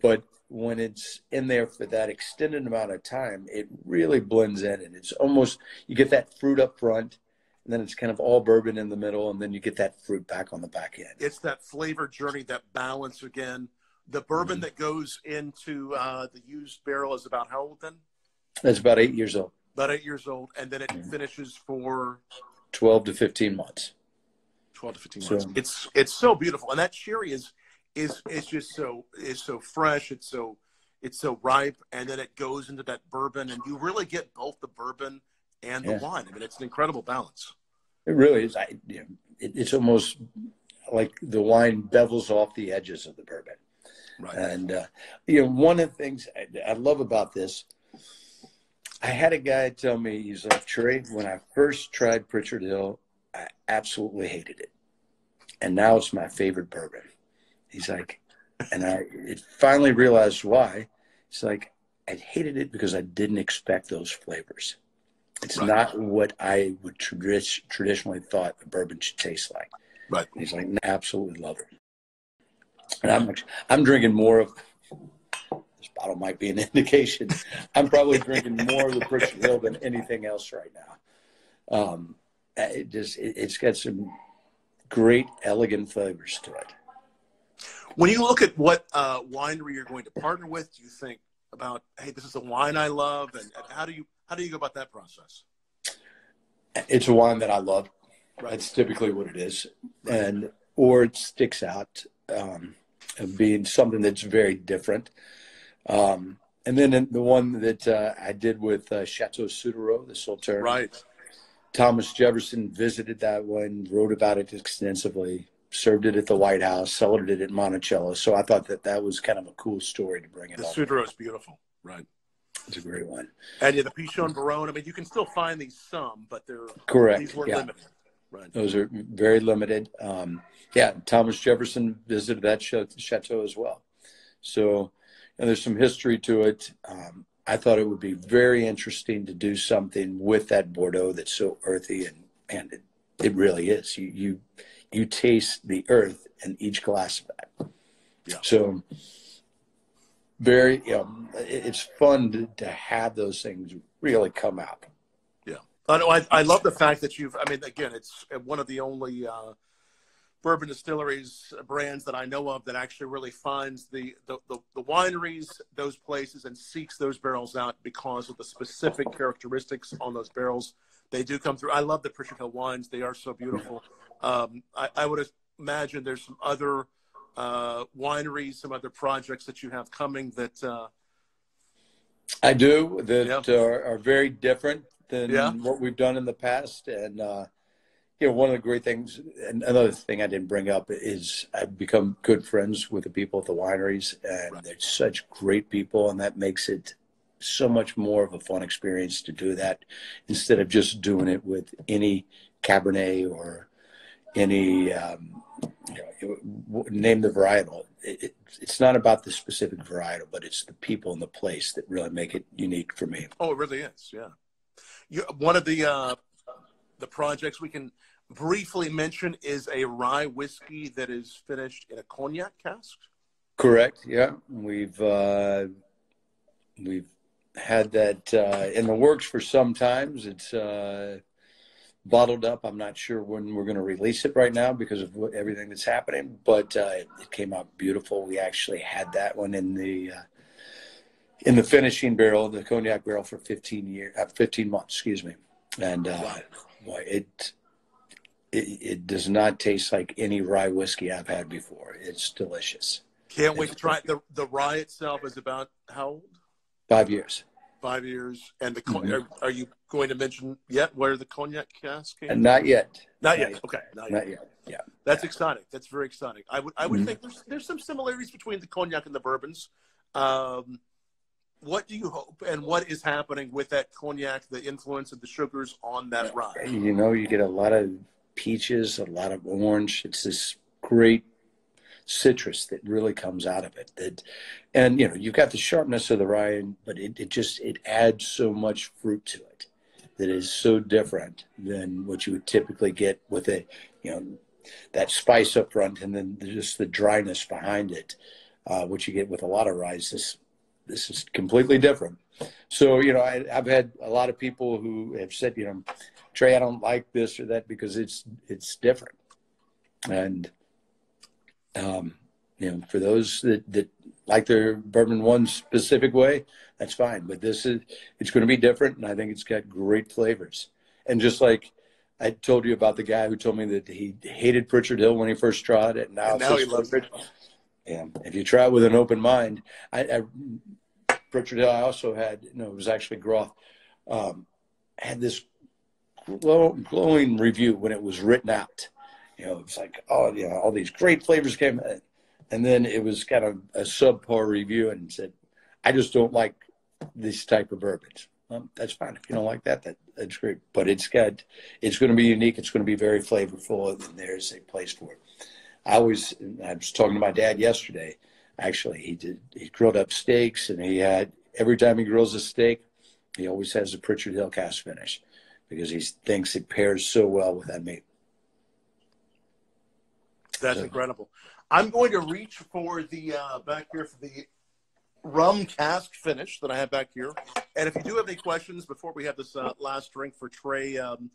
But when it's in there for that extended amount of time, it really blends in, and it's almost, you get that fruit up front, and then it's kind of all bourbon in the middle, and then you get that fruit back on the back end. It's that flavor journey, that balance again. The bourbon mm-hmm. that goes into uh, the used barrel is about how old then? That's about eight years old. About eight years old, and then it finishes for twelve to fifteen months. twelve to fifteen months. So, it's it's so beautiful, and that cherry is is is just so is so fresh. It's so it's so ripe, and then it goes into that bourbon, and you really get both the bourbon and the yeah. wine. I mean, it's an incredible balance. It really is. I, you know, it, it's almost like the wine bevels off the edges of the bourbon. Right. And uh, you know, one of the things I, I love about this. I had a guy tell me, he's like, Trey, when I first tried Pritchard Hill, I absolutely hated it. And now it's my favorite bourbon. He's like, and I it finally realized why. It's like, I hated it because I didn't expect those flavors. It's right. not what I would tradi- traditionally thought a bourbon should taste like. Right. And he's like, no, I absolutely love it. And I'm, I'm drinking more of... This bottle might be an indication. I'm probably drinking more of the Pritchard Hill than anything else right now. Um, it just, it, it's got some great, elegant flavors to it. When you look at what uh, winery you're going to partner with, do you think about, hey, this is a wine I love, and, and how do you how do you go about that process? It's a wine that I love. Right. That's typically what it is, and or it sticks out um, of being something that's very different. Um, and then the one that uh, I did with uh, Chateau Soudereau, the Sauternes. Right. Thomas Jefferson visited that one, wrote about it extensively, served it at the White House, celebrated it at Monticello. So I thought that that was kind of a cool story to bring it up. The Soudereau is beautiful. Right. It's a great one. And yeah, the Pichon Baron, I mean, you can still find these some, but they're correct. These were yeah. limited. Right. Those are very limited. Um, yeah, Thomas Jefferson visited that chateau as well. So... And there's some history to it. Um, I thought it would be very interesting to do something with that Bordeaux that's so earthy, and, and it, it really is. You, you you taste the earth in each glass of that. Yeah. So very, you know, it, it's fun to, to have those things really come out. Yeah. I know. I, I love the fact that you've, I mean, again, it's one of the only uh, bourbon distilleries brands that I know of that actually really finds the, the, the, the wineries, those places, and seeks those barrels out because of the specific characteristics on those barrels. They do come through. I love the Pritchard Hill wines. They are so beautiful. Um, I, I would imagine there's some other uh, wineries, some other projects that you have coming that... Uh... I do, that yeah. are, are very different than yeah. what we've done in the past, and... Uh... You know, one of the great things, and another thing I didn't bring up is I've become good friends with the people at the wineries, and right. they're such great people, and that makes it so much more of a fun experience to do that instead of just doing it with any Cabernet or any, um, you know, name the varietal. It, it, it's not about the specific varietal, but it's the people and the place that really make it unique for me. Oh, it really is, yeah. You, one of the uh, the projects we can briefly mention is a rye whiskey that is finished in a cognac cask. Correct. Yeah, we've uh, we've had that uh, in the works for some times. It's uh, bottled up. I'm not sure when we're going to release it right now because of what, everything that's happening. But uh, it, it came out beautiful. We actually had that one in the uh, in the finishing barrel, the cognac barrel, for fifteen years, uh, fifteen months. Excuse me. And uh, boy, it, it it does not taste like any rye whiskey I've had before. It's delicious. Can't wait to try it. The, the rye itself is about how old? Five years. Five years. And the mm-hmm. are, are you going to mention yet where the cognac cask came from? Not yet. Not, not yet. yet. Okay. Not, not yet. yet. Yeah. That's yeah. exciting. That's very exciting. I would I would mm-hmm. think there's there's some similarities between the cognac and the bourbons. Um, what do you hope and what is happening with that cognac, the influence of the sugars on that rye? You know, you get a lot of peaches, a lot of orange. It's this great citrus that really comes out of it, that and you know you've got the sharpness of the rye, but it, it just it adds so much fruit to it that is so different than what you would typically get with a you know that spice up front and then just the dryness behind it, uh what you get with a lot of ryes. This this is completely different. So you know I, I've had a lot of people who have said, you know Trey, I don't like this or that because it's it's different. And Um, you know, for those that, that like their bourbon one specific way, that's fine. But this is, it's going to be different. And I think it's got great flavors. And just like I told you about the guy who told me that he hated Pritchard Hill when he first tried it. And now, and now he loves it. Yeah. If you try it with an open mind, I, I Pritchard Hill, I also had, no, it was actually Groth, um, had this glow, glowing review when it was written out. You know, it's like, oh, you know, all these great flavors came in. And then it was kind of a subpar review and said, I just don't like this type of bourbons. Well, that's fine. If you don't like that, that that's great. But it's got, it's going to be unique. It's going to be very flavorful. And there's a place for it. I always, I was talking to my dad yesterday. Actually, he did, he grilled up steaks, and he had, every time he grills a steak, he always has a Pritchard Hill cask finish because he thinks it pairs so well with that meat. That's incredible. I'm going to reach for the uh, back here for the rum cask finish that I have back here. And if you do have any questions before we have this uh, last drink for Trey, um,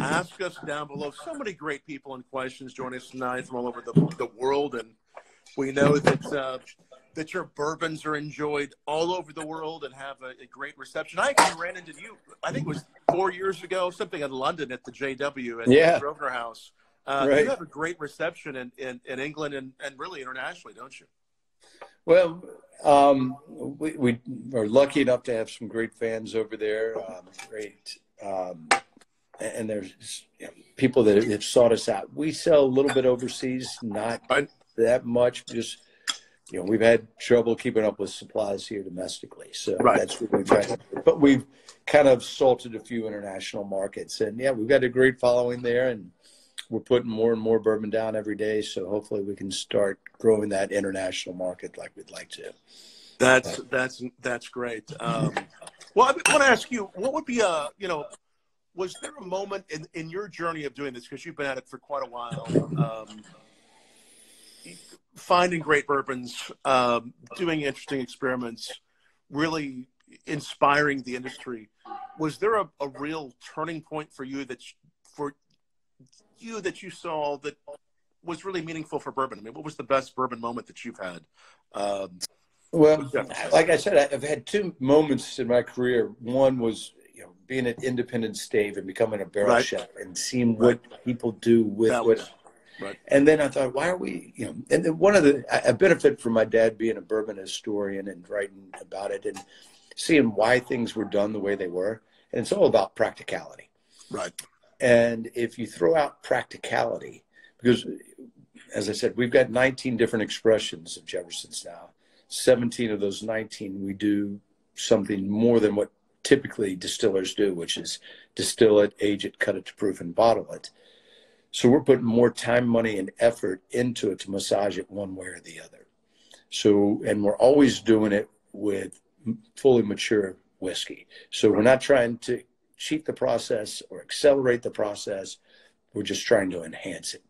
ask us down below. So many great people and questions joining us tonight from all over the, the world. And we know that uh, that your bourbons are enjoyed all over the world and have a, a great reception. I actually ran into you, I think it was four years ago, something in London at the J W at yeah. the Grosvenor House. Uh, right. You have a great reception in, in, in England and, and really internationally, don't you? Well, um, we, we are lucky enough to have some great fans over there. Um, great. Um, and there's you know, people that have sought us out. We sell a little bit overseas, not that much. Just, you know, we've had trouble keeping up with supplies here domestically. So right. that's what we've tried. But we've kind of salted a few international markets. And, yeah, we've got a great following there. And we're putting more and more bourbon down every day, so hopefully we can start growing that international market like we'd like to. That's that's that's great. Um, well, I want to ask you, what would be a you know, was there a moment in in your journey of doing this, because you've been at it for quite a while, um, finding great bourbons, um, doing interesting experiments, really inspiring the industry? Was there a, a real turning point for you that for you that you saw that was really meaningful for bourbon? I mean, what was the best bourbon moment that you've had? Um, well, like I said, I've had two moments in my career. One was, you know, being at Independent Stave and becoming a barrel right. chef and seeing what right. people do with that what. Right. And then I thought, why are we, you know, and then one of the, I benefit from my dad being a bourbon historian and writing about it and seeing why things were done the way they were. And it's all about practicality. Right. And if you throw out practicality, because as I said, we've got nineteen different expressions of Jefferson's now. seventeen of those nineteen, we do something more than what typically distillers do, which is distill it, age it, cut it to proof, and bottle it. So we're putting more time, money, and effort into it to massage it one way or the other. So, and we're always doing it with fully mature whiskey. So we're not trying to cheat the process or accelerate the process. We're just trying to enhance it.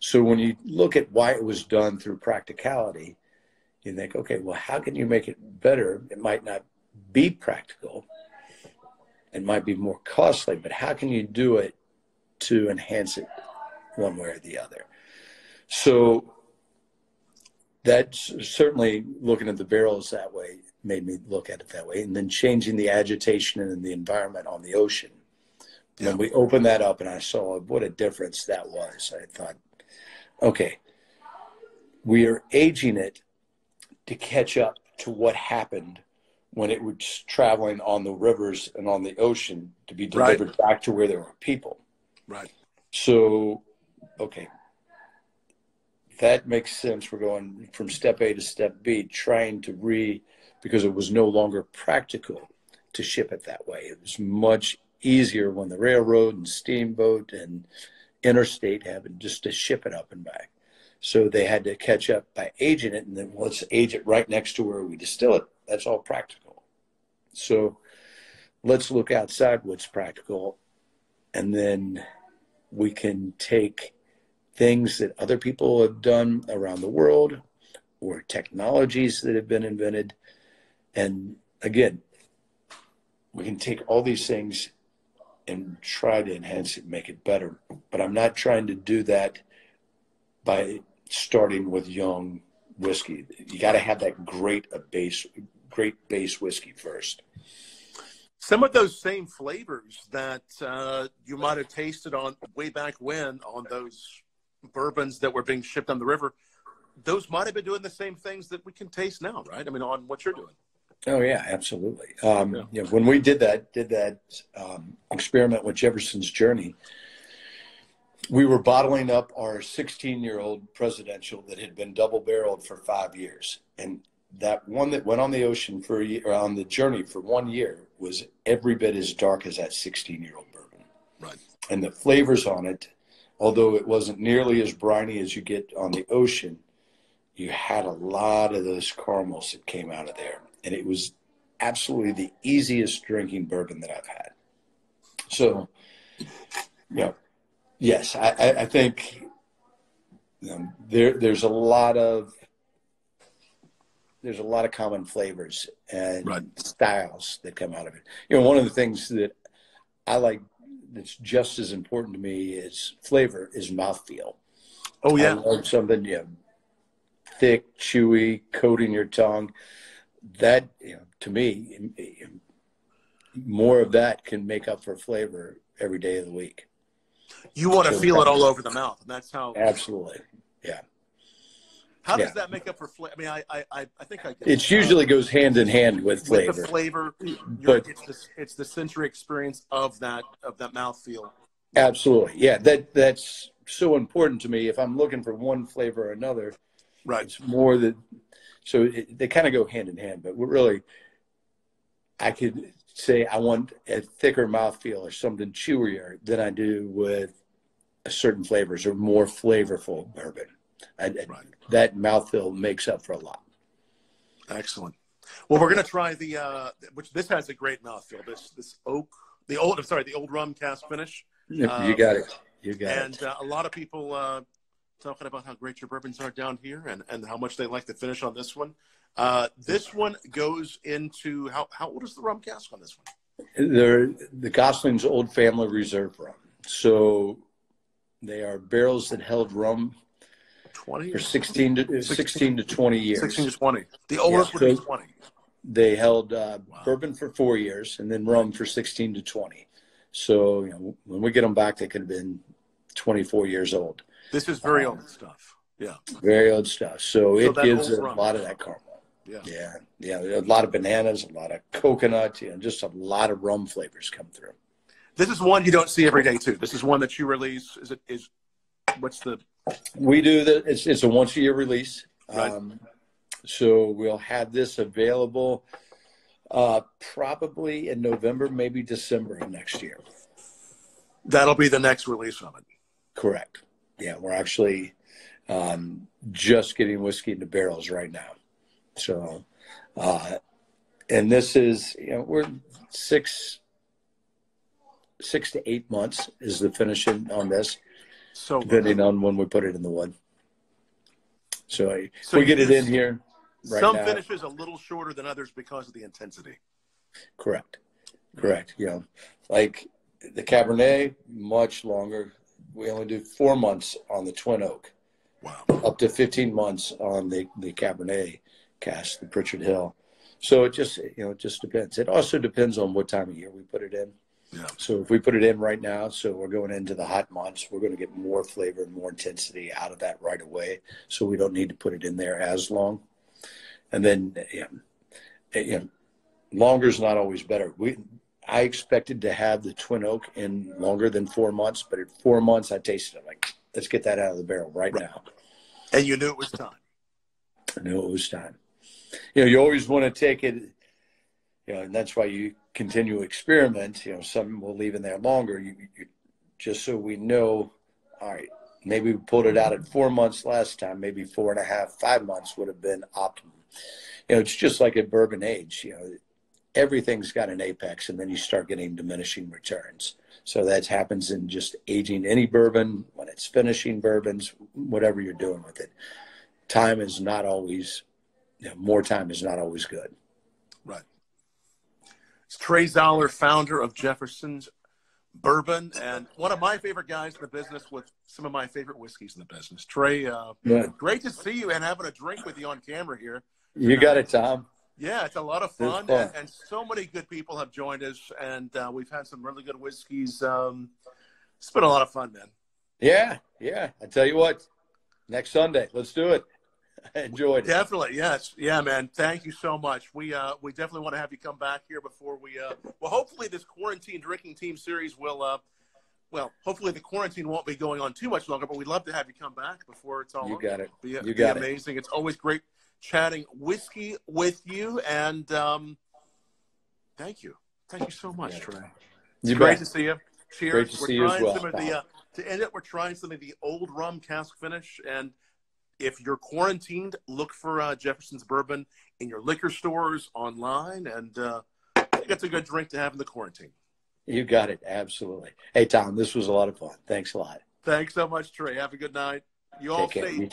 So when you look at why it was done through practicality, you think, okay, well, how can you make it better? It might not be practical. It might be more costly, but how can you do it to enhance it one way or the other? So that's certainly looking at the barrels that way made me look at it that way. And then changing the agitation and the environment on the ocean. Yeah. When we opened that up and I saw what a difference that was, I thought, okay, we are aging it to catch up to what happened when it was traveling on the rivers and on the ocean to be delivered right back to where there were people. Right. So, okay, that makes sense. We're going from step A to step B, trying to re, because it was no longer practical to ship it that way. It was much easier when the railroad and steamboat and interstate happened just to ship it up and back. So they had to catch up by aging it, and then let's age it right next to where we distill it. That's all practical. So let's look outside what's practical, and then we can take things that other people have done around the world or technologies that have been invented. And again, we can take all these things and try to enhance it, make it better. But I'm not trying to do that by starting with young whiskey. You got to have that great a base, great base whiskey first. Some of those same flavors that uh, you might have tasted on way back when on those bourbons that were being shipped on the river, those might have been doing the same things that we can taste now, right? I mean, on what you're doing. Oh yeah, absolutely. Um, yeah. You know, when we did that, did that um, experiment with Jefferson's Journey, we were bottling up our sixteen-year-old presidential that had been double-barreled for five years, and that one that went on the ocean for a year, or on the journey for one year, was every bit as dark as that sixteen-year-old bourbon. Right. And the flavors on it, although it wasn't nearly as briny as you get on the ocean, you had a lot of those caramels that came out of there, and it was absolutely the easiest drinking bourbon that I've had. So, you know, yes, I, I think you know, there there's a lot of there's a lot of common flavors and right. styles that come out of it. You know, one of the things that I like that's just as important to me is flavor is mouthfeel. Oh yeah, I love something you know, thick, chewy, coating your tongue. That you know, to me, more of that can make up for flavor every day of the week. You want to feel it all over the mouth, and that's how. Absolutely, yeah. How does yeah. that make up for flavor? I mean, I, I, I think I get it. It usually goes hand in hand with flavor. With the flavor, but it's the, it's the sensory experience of that of that mouthfeel. Absolutely, yeah. That that's so important to me. If I'm looking for one flavor or another, right? It's more that. So it, they kind of go hand in hand, but we're really, I could say I want a thicker mouthfeel or something chewier than I do with a certain flavors or more flavorful bourbon. I, right. That mouthfeel makes up for a lot. Excellent. Well, we're going to try the, uh, which this has a great mouthfeel, this this oak, the old, I'm sorry, the old rum cask finish. You um, got it. You got and, it. And uh, a lot of people uh, talking about how great your bourbons are down here and, and how much they like the finish on this one. Uh, this one goes into, how, how old is the rum cask on this one? They're the Gosling's Old Family Reserve rum. So they are barrels that held rum twenty for sixteen to, sixteen, sixteen to twenty years. sixteen to twenty. The oldest yeah, so would be twenty. They held uh, wow. bourbon for four years and then rum for sixteen to twenty. So you know, when we get them back, they could have been twenty-four years old. This is very um, old stuff. Yeah. Very old stuff. So, so it gives a rum. lot of that caramel. Yeah. yeah, yeah, a lot of bananas, a lot of coconut, you know, just a lot of rum flavors come through. This is one you don't see every day, too. This is one that you release. Is it is what's the? We do the. It's it's a once a year release. Right. Um, so we'll have this available uh, probably in November, maybe December of next year. That'll be the next release of it. Correct. Yeah, we're actually um, just getting whiskey into barrels right now. So, uh, and this is, you know, we're six, six to eight months is the finishing on this, so depending good. on when we put it in the wood. So, I, so we get it in here right some now. Finishes a little shorter than others because of the intensity. Correct. Correct. Yeah. Like the Cabernet, much longer. We only do four months on the Twin Oak. Wow. Up to fifteen months on the, the Cabernet cask, the Pritchard Hill. So it just, you know, it just depends. It also depends on what time of year we put it in. Yeah. So if we put it in right now, so we're going into the hot months, we're going to get more flavor and more intensity out of that right away. So we don't need to put it in there as long. And then, you know, you know, longer is not always better. We, I expected to have the Twin Oak in longer than four months, but at four months, I tasted it. Like, let's get that out of the barrel right, right. now. And you knew it was time. I knew it was time. You know, you always want to take it, you know, and that's why you continue to experiment. You know, some will leave in there longer, you, you, just so we know, all right, maybe we pulled it out at four months last time, maybe four and a half, five months would have been optimum. You know, it's just like at bourbon age, you know, everything's got an apex, and then you start getting diminishing returns. So that happens in just aging any bourbon, when it's finishing bourbons, whatever you're doing with it. Time is not always, you know, more time is not always good. Right. It's Trey Zoeller, founder of Jefferson's Bourbon, and one of my favorite guys in the business with some of my favorite whiskeys in the business. Trey, uh, yeah. great to see you and having a drink with you on camera here. You uh, got it, Tom. Yeah, it's a lot of fun, fun. And, and so many good people have joined us, and uh, we've had some really good whiskeys. Um, it's been a lot of fun, man. Yeah, yeah. I tell you what, next Sunday, let's do it. I enjoyed definitely, it. Definitely, yes. Yeah, man, thank you so much. We uh, we definitely want to have you come back here before we uh, – well, hopefully this Quarantine Drinking Team Series will uh, – well, hopefully the quarantine won't be going on too much longer, but we'd love to have you come back before it's all you over. Got it. Be, you got amazing. it. amazing. It's always great chatting whiskey with you, and um, thank you. Thank you so much, Trey. It's great to see you. Cheers. Great to we're see you as well. The, uh, to end it, we're trying some of the old rum cask finish, and – if you're quarantined, look for uh, Jefferson's Bourbon in your liquor stores, online, and uh, I think that's a good drink to have in the quarantine. You got it. Absolutely. Hey, Tom, this was a lot of fun. Thanks a lot. Thanks so much, Trey. Have a good night. You all stay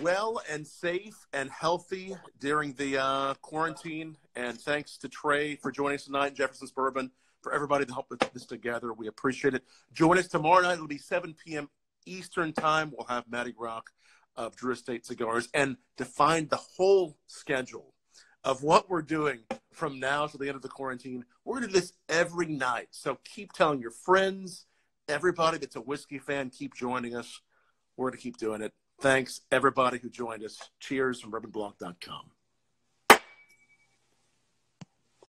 well and safe and healthy during the uh, quarantine, and thanks to Trey for joining us tonight, Jefferson's Bourbon, for everybody to help put this together. We appreciate it. Join us tomorrow night. It'll be seven p m Eastern time. We'll have Matty Rock of Drew Estate Cigars, and to find the whole schedule of what we're doing from now to the end of the quarantine. We're going to do this every night. So keep telling your friends, everybody that's a whiskey fan, keep joining us. We're going to keep doing it. Thanks, everybody who joined us. Cheers from bourbon blog dot com.